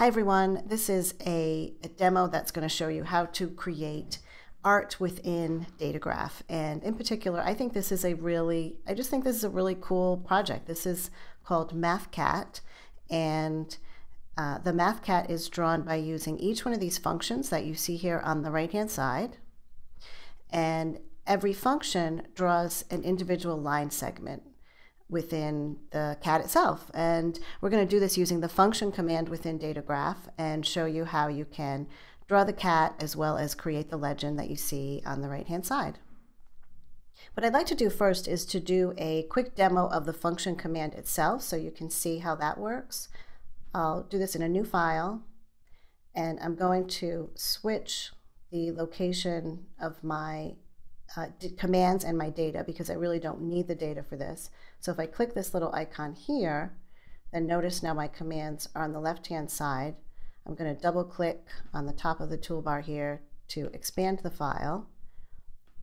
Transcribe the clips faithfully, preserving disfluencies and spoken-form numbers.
Hi everyone, this is a, a demo that's going to show you how to create art within DataGraph. And in particular, I think this is a really, I just think this is a really cool project. This is called MathCat, and uh, the MathCat is drawn by using each one of these functions that you see here on the right-hand side. And every function draws an individual line segment within the cat itself. And we're going to do this using the function command within DataGraph and show you how you can draw the cat as well as create the legend that you see on the right-hand side. What I'd like to do first is to do a quick demo of the function command itself so you can see how that works. I'll do this in a new file, and I'm going to switch the location of my Uh, commands and my data, because I really don't need the data for this. So if I click this little icon here, then notice now my commands are on the left-hand side. I'm going to double-click on the top of the toolbar here to expand the file,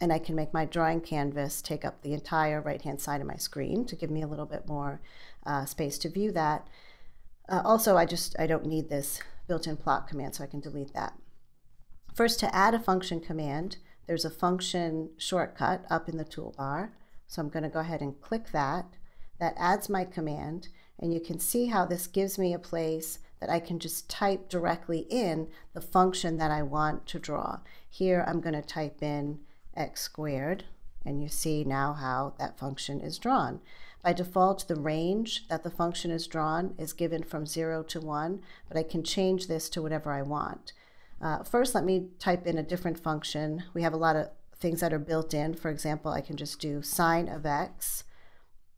and I can make my drawing canvas take up the entire right-hand side of my screen to give me a little bit more uh, space to view that. Uh, also, I just I don't need this built-in plot command, so I can delete that. First, to add a function command, there's a function shortcut up in the toolbar. So I'm going to go ahead and click that. That adds my command, and you can see how this gives me a place that I can just type directly in the function that I want to draw. Here I'm going to type in x squared, and you see now how that function is drawn. By default, the range that the function is drawn is given from zero to one, but I can change this to whatever I want. Uh, first, let me type in a different function. We have a lot of things that are built in. For example, I can just do sine of x,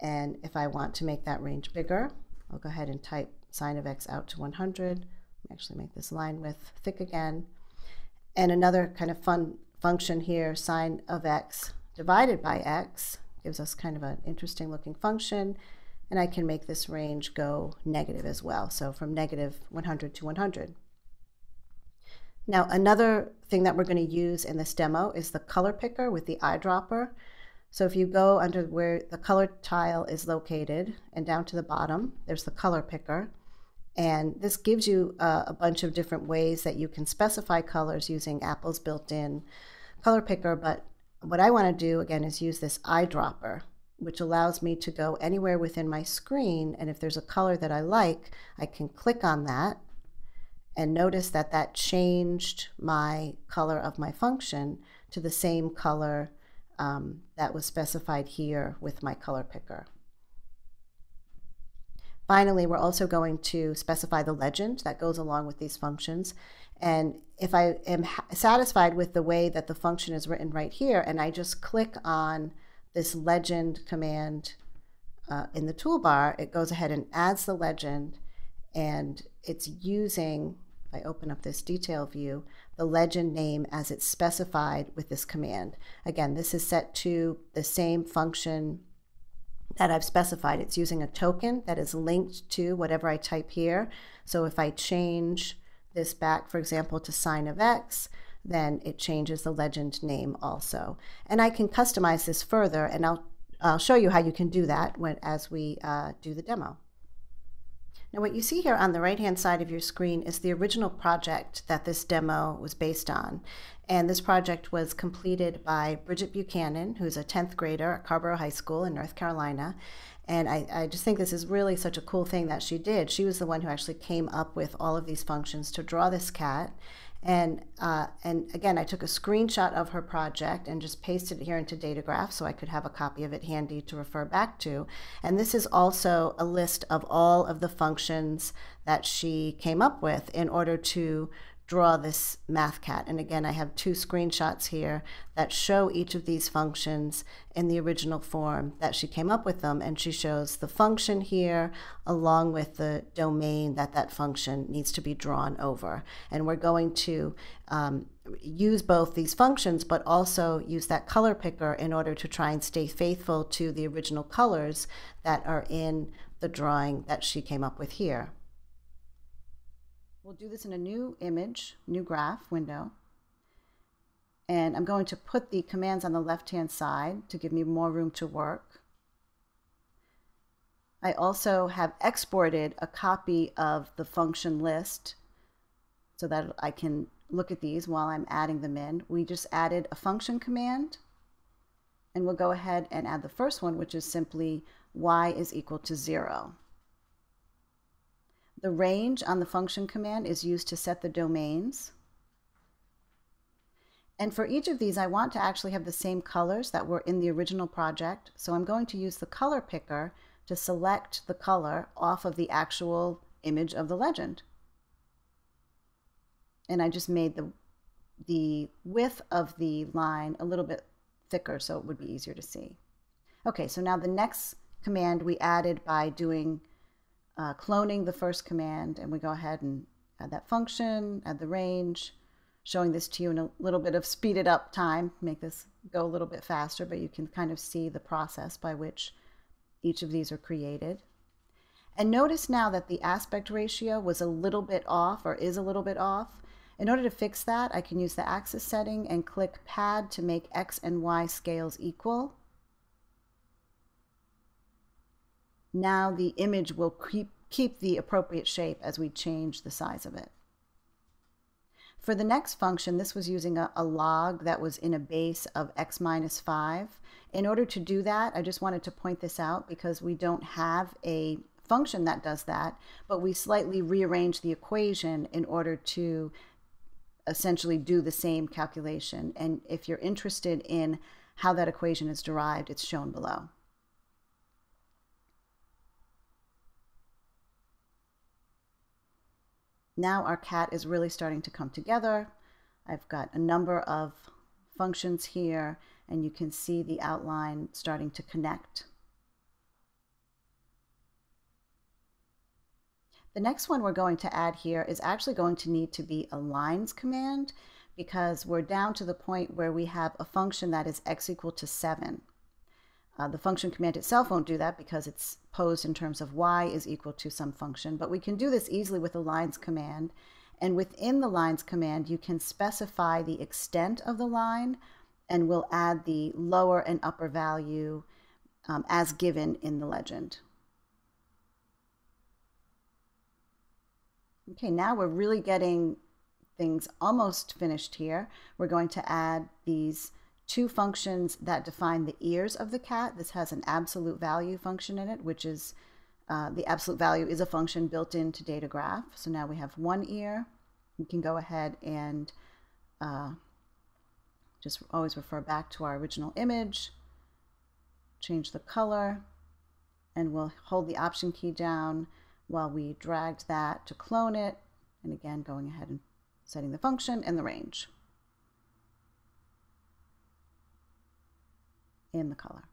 and if I want to make that range bigger, I'll go ahead and type sine of x out to one hundred. Let me actually make this line width thick again. And another kind of fun function here, sine of x divided by x, gives us kind of an interesting looking function, and I can make this range go negative as well, so from negative one hundred to one hundred. Now, another thing that we're going to use in this demo is the color picker with the eyedropper. So if you go under where the color tile is located and down to the bottom, there's the color picker. And this gives you uh, a bunch of different ways that you can specify colors using Apple's built-in color picker. But what I want to do, again, is use this eyedropper, which allows me to go anywhere within my screen. And if there's a color that I like, I can click on that. And notice that that changed my color of my function to the same color um, that was specified here with my color picker. Finally, we're also going to specify the legend that goes along with these functions. And if I am satisfied with the way that the function is written right here, and I just click on this legend command uh, in the toolbar, it goes ahead and adds the legend, and it's using, if I open up this detail view, the legend name as it's specified with this command. Again, this is set to the same function that I've specified. It's using a token that is linked to whatever I type here. So if I change this back, for example, to sine of x, then it changes the legend name also. And I can customize this further, and I'll, I'll show you how you can do that when, as we uh, do the demo. Now, what you see here on the right-hand side of your screen is the original project that this demo was based on. And this project was completed by Bridget Buchanan, who's a tenth grader at Carrboro High School in North Carolina. And I, I just think this is really such a cool thing that she did. She was the one who actually came up with all of these functions to draw this cat. And, uh, and again, I took a screenshot of her project and just pasted it here into DataGraph so I could have a copy of it handy to refer back to. And this is also a list of all of the functions that she came up with in order to draw this MathCat. And again, I have two screenshots here that show each of these functions in the original form that she came up with them, and she shows the function here along with the domain that that function needs to be drawn over. And we're going to um, use both these functions but also use that color picker in order to try and stay faithful to the original colors that are in the drawing that she came up with here. We'll do this in a new image, new graph window, and I'm going to put the commands on the left-hand side to give me more room to work. I also have exported a copy of the function list so that I can look at these while I'm adding them in. We just added a function command, and we'll go ahead and add the first one, which is simply y is equal to zero. The range on the function command is used to set the domains. And for each of these, I want to actually have the same colors that were in the original project. So I'm going to use the color picker to select the color off of the actual image of the legend. And I just made the, the width of the line a little bit thicker so it would be easier to see. Okay, so now the next command we added by doing uh, cloning the first command, and we go ahead and add that function, add the range, showing this to you in a little bit of speeded up time, make this go a little bit faster, but you can kind of see the process by which each of these are created. And notice now that the aspect ratio was a little bit off, or is a little bit off. In order to fix that, I can use the axis setting and click pad to make X and Y scales equal. Now the image will keep, keep the appropriate shape as we change the size of it. For the next function, this was using a, a log that was in a base of x minus five. In order to do that, I just wanted to point this out because we don't have a function that does that, but we slightly rearrange the equation in order to essentially do the same calculation. And if you're interested in how that equation is derived, it's shown below. Now our cat is really starting to come together. I've got a number of functions here, and you can see the outline starting to connect. The next one we're going to add here is actually going to need to be a lines command, because we're down to the point where we have a function that is x equal to seven. Uh, the function command itself won't do that because it's posed in terms of y is equal to some function, but we can do this easily with a lines command. And within the lines command, you can specify the extent of the line, and we'll add the lower and upper value um, as given in the legend. Okay, now we're really getting things almost finished here. We're going to add these two functions that define the ears of the cat. This has an absolute value function in it, which is uh, the absolute value is a function built into DataGraph. So now we have one ear. We can go ahead and uh, just always refer back to our original image, change the color, and we'll hold the option key down while we dragged that to clone it. And again, going ahead and setting the function and the range in the color.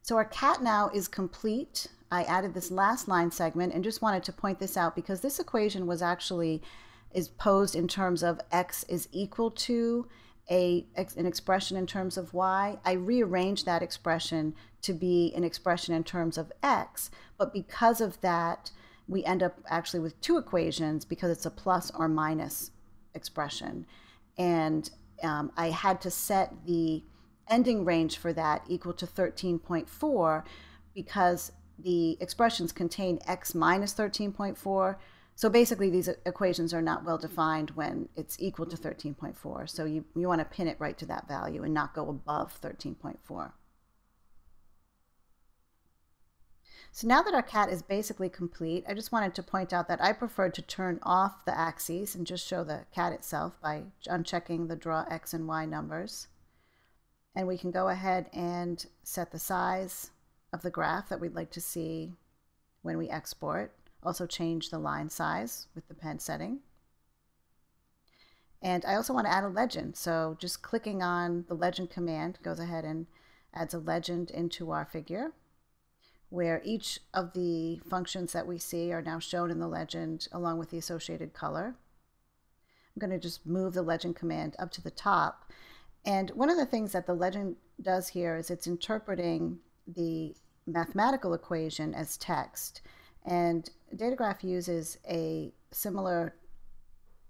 So our cat now is complete. I added this last line segment and just wanted to point this out because this equation was actually is posed in terms of x is equal to a, an expression in terms of y. I rearranged that expression to be an expression in terms of x, but because of that, we end up actually with two equations because it's a plus or minus expression. And um, I had to set the ending range for that equal to thirteen point four because the expressions contain x minus thirteen point four. So basically these equations are not well defined when it's equal to thirteen point four. So you, you want to pin it right to that value and not go above thirteen point four. So now that our cat is basically complete, I just wanted to point out that I preferred to turn off the axes and just show the cat itself by unchecking the draw X and Y numbers. And we can go ahead and set the size of the graph that we'd like to see when we export. Also change the line size with the pen setting. And I also want to add a legend. So just clicking on the legend command goes ahead and adds a legend into our figure, where each of the functions that we see are now shown in the legend along with the associated color. I'm going to just move the legend command up to the top. And one of the things that the legend does here is it's interpreting the mathematical equation as text. And DataGraph uses a similar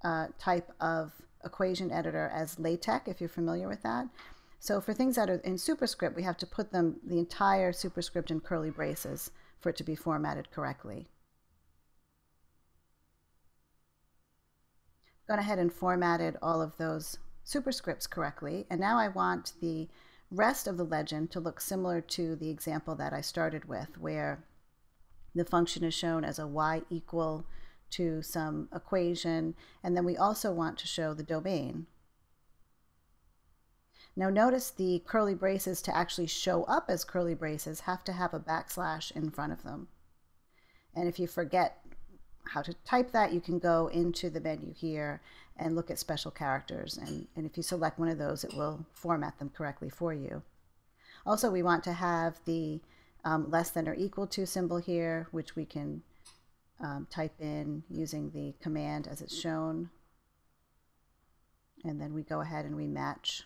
uh, type of equation editor as LaTeX, if you're familiar with that. So for things that are in superscript, we have to put them, the entire superscript in curly braces for it to be formatted correctly. Gone ahead and formatted all of those superscripts correctly, and now I want the rest of the legend to look similar to the example that I started with, where the function is shown as a y equal to some equation, and then we also want to show the domain. Now notice the curly braces to actually show up as curly braces have to have a backslash in front of them. And if you forget how to type that, you can go into the menu here and look at special characters, and, and if you select one of those, it will format them correctly for you. Also, we want to have the um, less than or equal to symbol here, which we can um, type in using the command as it's shown, and then we go ahead and we match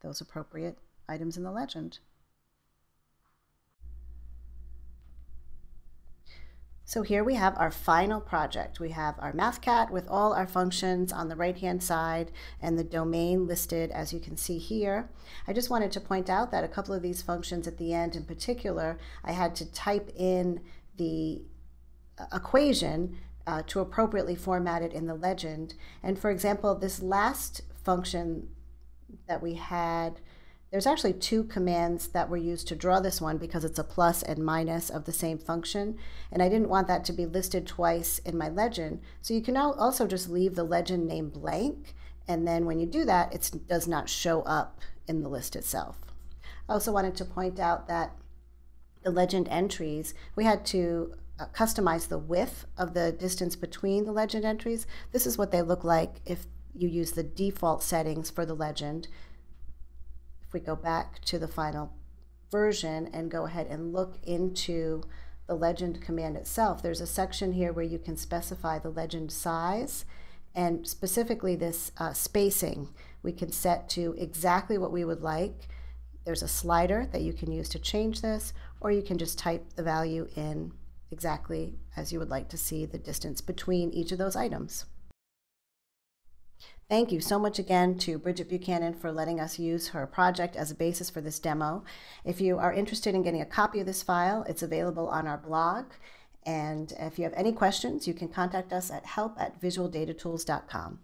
those appropriate items in the legend. So here we have our final project. We have our MathCat with all our functions on the right-hand side and the domain listed as you can see here. I just wanted to point out that a couple of these functions at the end in particular, I had to type in the equation uh, to appropriately format it in the legend. And for example, this last function that we had, there's actually two commands that were used to draw this one because it's a plus and minus of the same function, and I didn't want that to be listed twice in my legend. So you can now also just leave the legend name blank, and then when you do that, it does not show up in the list itself. I also wanted to point out that the legend entries, we had to uh, customize the width of the distance between the legend entries. This is what they look like if you use the default settings for the legend. If we go back to the final version and go ahead and look into the legend command itself, there's a section here where you can specify the legend size, and specifically this uh, spacing we can set to exactly what we would like. There's a slider that you can use to change this, or you can just type the value in exactly as you would like to see the distance between each of those items. Thank you so much again to Bridget Buchanan for letting us use her project as a basis for this demo. If you are interested in getting a copy of this file, it's available on our blog. And if you have any questions, you can contact us at help at visual data tools dot com.